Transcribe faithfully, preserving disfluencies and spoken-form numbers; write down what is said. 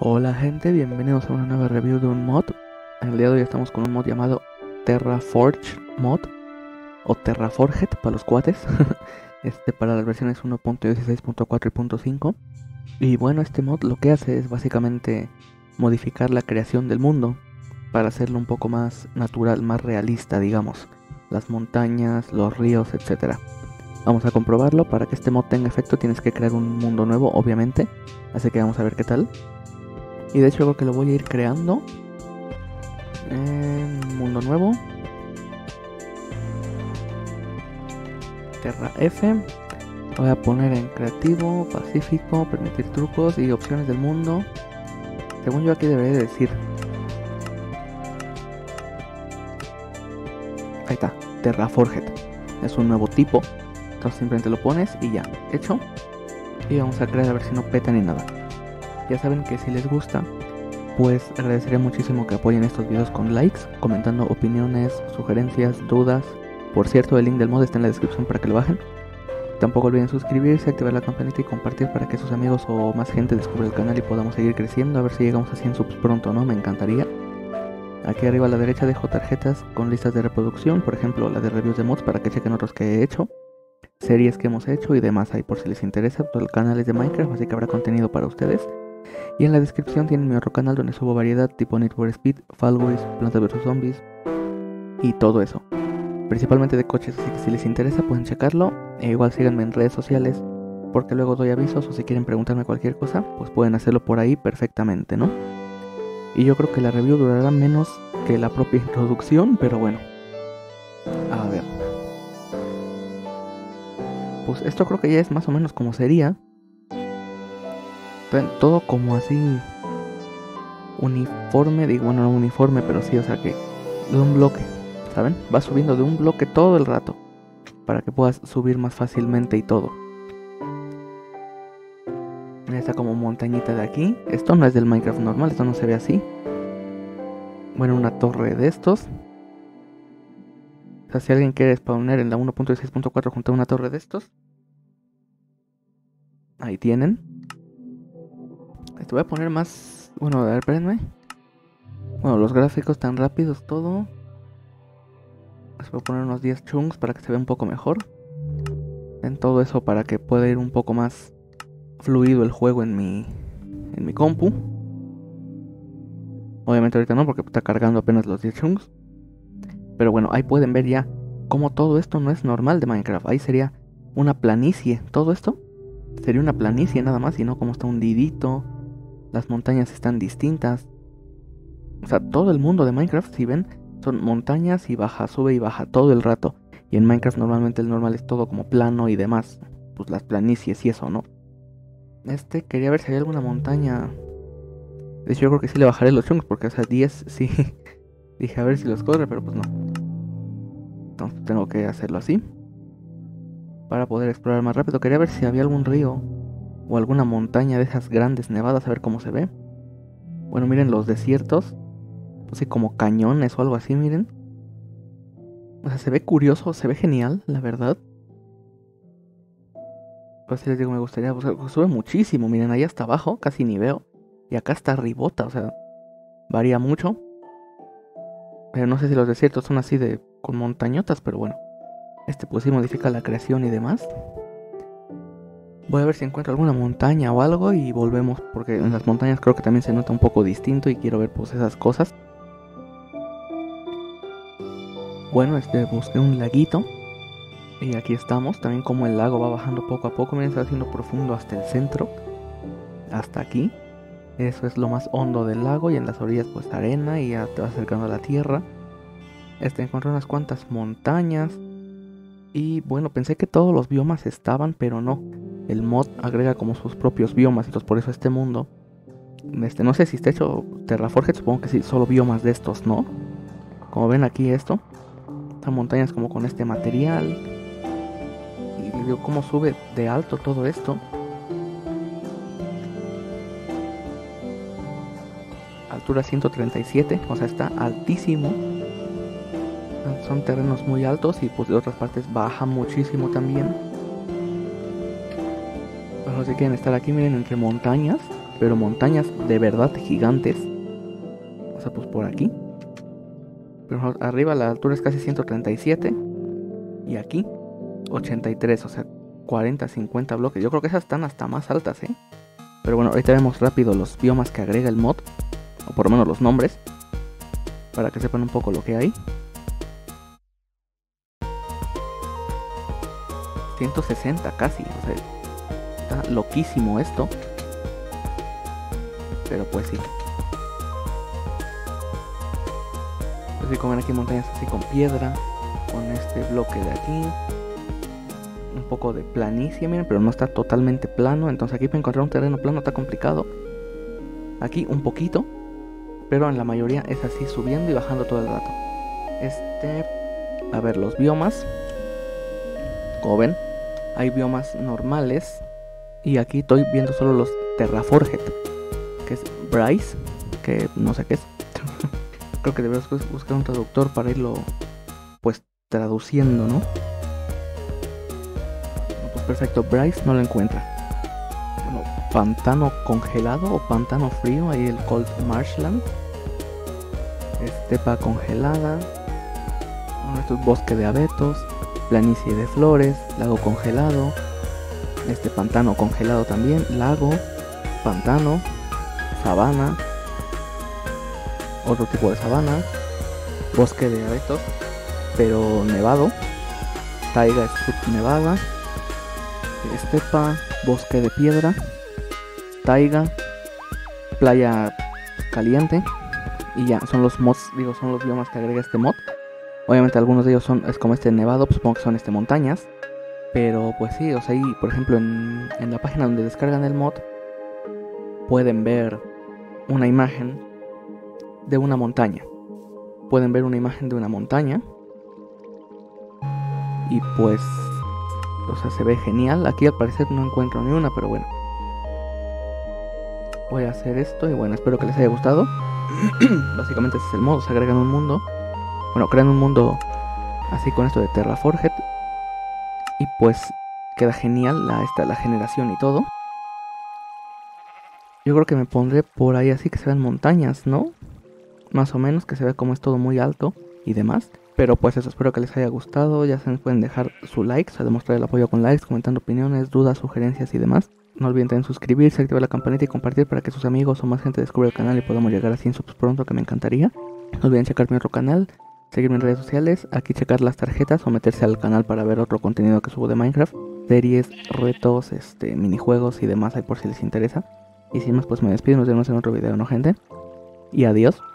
Hola gente, bienvenidos a una nueva review de un mod. En el día de hoy estamos con un mod llamado Terraforged mod o Terraforged para los cuates. Este para las versiones uno punto dieciséis punto cuatro y punto cinco. Y bueno, este mod lo que hace es básicamente modificar la creación del mundo para hacerlo un poco más natural, más realista, digamos. Las montañas, los ríos, etcétera. Vamos a comprobarlo. Para que este mod tenga efecto tienes que crear un mundo nuevo, obviamente. Así que vamos a ver qué tal. Y de hecho creo que lo voy a ir creando. Eh, mundo nuevo. Terra F. Voy a poner en creativo, pacífico, permitir trucos y opciones del mundo. Según yo aquí debería decir. Ahí está, Terraforged. Es un nuevo tipo. Entonces simplemente lo pones y ya, hecho. Y vamos a crear a ver si no peta ni nada. Ya saben que si les gusta, pues agradecería muchísimo que apoyen estos videos con likes, comentando opiniones, sugerencias, dudas. Por cierto, el link del mod está en la descripción para que lo bajen. Tampoco olviden suscribirse, activar la campanita y compartir para que sus amigos o más gente descubra el canal y podamos seguir creciendo. A ver si llegamos a cien subs pronto, ¿no? Me encantaría. Aquí arriba a la derecha dejo tarjetas con listas de reproducción, por ejemplo la de reviews de mods para que chequen otros que he hecho, series que hemos hecho y demás. Ahí por si les interesa, todo el canal es de Minecraft, así que habrá contenido para ustedes. Y en la descripción tienen mi otro canal donde subo variedad tipo Need for Speed, Fall Guys, Plantas versus Zombies y todo eso. Principalmente de coches, así que si les interesa pueden checarlo. E igual síganme en redes sociales porque luego doy avisos, o si quieren preguntarme cualquier cosa, pues pueden hacerlo por ahí perfectamente, ¿no? Y yo creo que la review durará menos que la propia introducción, pero bueno. A ver. Pues esto creo que ya es más o menos como sería. Todo como así uniforme, digo, bueno, no uniforme, pero sí, o sea que de un bloque, ¿saben? Va subiendo de un bloque todo el rato para que puedas subir más fácilmente y todo. Esta como montañita de aquí, esto no es del Minecraft normal, esto no se ve así. Bueno, una torre de estos. O sea, si alguien quiere spawner en la uno punto dieciséis punto cuatro junto a una torre de estos, ahí tienen. Te voy a poner más... Bueno, a ver, espérenme. Bueno, los gráficos tan rápidos, todo. Les voy a poner unos diez chunks para que se vea un poco mejor. En todo eso para que pueda ir un poco más fluido el juego en mi... En mi compu. Obviamente ahorita no, porque está cargando apenas los diez chunks. Pero bueno, ahí pueden ver ya cómo todo esto no es normal de Minecraft. Ahí sería una planicie. Todo esto sería una planicie nada más, y no como está hundidito. Las montañas están distintas. O sea, todo el mundo de Minecraft, si ven, son montañas y baja, sube y baja todo el rato. Y en Minecraft normalmente el normal es todo como plano y demás. Pues las planicies y eso, ¿no? Este, quería ver si había alguna montaña. De hecho yo creo que sí le bajaré los chunks, porque o sea, diez sí. Dije a ver si los corre, pero pues no. Entonces tengo que hacerlo así para poder explorar más rápido. Quería ver si había algún río o alguna montaña de esas grandes nevadas, a ver cómo se ve. Bueno, miren los desiertos. Así como cañones o algo así, miren. O sea, se ve curioso, se ve genial, la verdad. Pero si les digo, me gustaría... O sea, sube muchísimo, miren, ahí hasta abajo, casi ni veo. Y acá hasta arribota, o sea, varía mucho. Pero no sé si los desiertos son así de... con montañotas, pero bueno. Este pues sí modifica la creación y demás. Voy a ver si encuentro alguna montaña o algo y volvemos, porque en las montañas creo que también se nota un poco distinto y quiero ver pues esas cosas. Bueno, este busqué un laguito y aquí estamos. También como el lago va bajando poco a poco, miren, se va haciendo profundo hasta el centro, hasta aquí. Eso es lo más hondo del lago, y en las orillas pues arena y ya te vas acercando a la tierra. Este encontré unas cuantas montañas y bueno, pensé que todos los biomas estaban, pero no. El mod agrega como sus propios biomas, entonces por eso este mundo, este, no sé si está hecho Terraforged, supongo que sí, solo biomas de estos, ¿no? Como ven aquí esto, estas montañas como con este material, y digo, cómo sube de alto todo esto. Altura ciento treinta y siete, o sea, está altísimo. Son terrenos muy altos y pues de otras partes baja muchísimo también. Si quieren estar aquí, miren, entre montañas, pero montañas de verdad gigantes. O sea, pues por aquí. Pero arriba la altura es casi ciento treinta y siete. Y aquí ochenta y tres, o sea, cuarenta, cincuenta bloques. Yo creo que esas están hasta más altas, ¿eh? Pero bueno, ahorita vemos rápido los biomas que agrega el mod, o por lo menos los nombres, para que sepan un poco lo que hay. ciento sesenta casi, o sea, está loquísimo esto. Pero pues sí. Pues sí, como ven aquí montañas así con piedra, con este bloque de aquí, un poco de planicie, miren, pero no está totalmente plano. Entonces aquí para encontrar un terreno plano está complicado. Aquí un poquito, pero en la mayoría es así, subiendo y bajando todo el rato. Este, a ver, los biomas. Como ven, hay biomas normales. Y aquí estoy viendo solo los Terraforged, que es Bryce, que no sé qué es. Creo que deberías buscar un traductor para irlo, pues, traduciendo, ¿no? Pues perfecto, Bryce no lo encuentra. Bueno, pantano congelado o pantano frío, ahí el Cold Marshland. Estepa congelada. Bueno, esto es bosque de abetos. Planicie de flores, lago congelado, este pantano congelado también, lago, pantano, sabana, otro tipo de sabana, bosque de abetos, pero nevado, taiga subnevada, estepa, bosque de piedra, taiga, playa caliente, y ya, son los mods, digo, son los biomas que agrega este mod. Obviamente algunos de ellos son, es como este nevado, pues supongo que son este montañas. Pero pues sí, o sea, y por ejemplo en, en la página donde descargan el mod pueden ver una imagen de una montaña. Pueden ver una imagen de una montaña. Y pues, o sea, se ve genial. Aquí al parecer no encuentro ni una, pero bueno. Voy a hacer esto y bueno, espero que les haya gustado. Básicamente ese es el mod, se agregan un mundo. Bueno, crean un mundo así con esto de Terraforged. Y pues queda genial la, esta, la generación y todo. Yo creo que me pondré por ahí así que se vean montañas, ¿no? Más o menos, que se vea como es todo muy alto y demás. Pero pues eso, espero que les haya gustado. Ya saben, pueden dejar su like, o sea, demostrar el apoyo con likes, comentando opiniones, dudas, sugerencias y demás. No olviden también suscribirse, activar la campanita y compartir para que sus amigos o más gente descubra el canal y podamos llegar a cien subs pronto, que me encantaría. No olviden checar mi otro canal, seguirme en redes sociales, aquí checar las tarjetas o meterse al canal para ver otro contenido que subo de Minecraft, series, retos, este, minijuegos y demás, ahí por si les interesa. Y sin más, pues me despido, nos vemos en otro video, ¿no, gente? Y adiós.